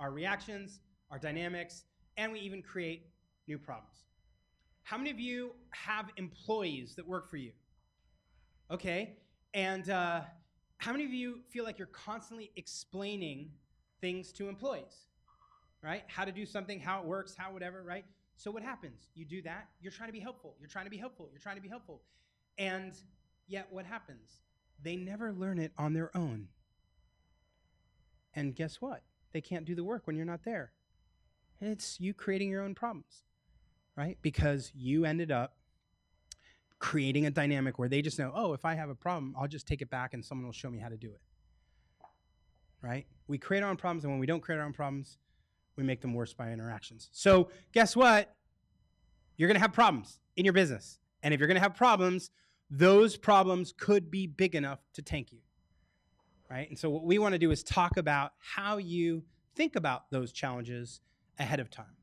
our reactions, our dynamics, and we even create new problems. How many of you have employees that work for you? Okay, and how many of you feel like you're constantly explaining things to employees, right? How to do something, how it works, how whatever, right? So what happens? You do that, you're trying to be helpful, you're trying to be helpful, you're trying to be helpful. And yet what happens? They never learn it on their own. And guess what? They can't do the work when you're not there. It's you creating your own problems, right? Because you ended up creating a dynamic where they just know, oh, if I have a problem, I'll just take it back and someone will show me how to do it, right? We create our own problems, and when we don't create our own problems, we make them worse by interactions. So guess what? You're gonna have problems in your business. And if you're gonna have problems, those problems could be big enough to tank you, right? And so what we wanna do is talk about how you think about those challenges ahead of time.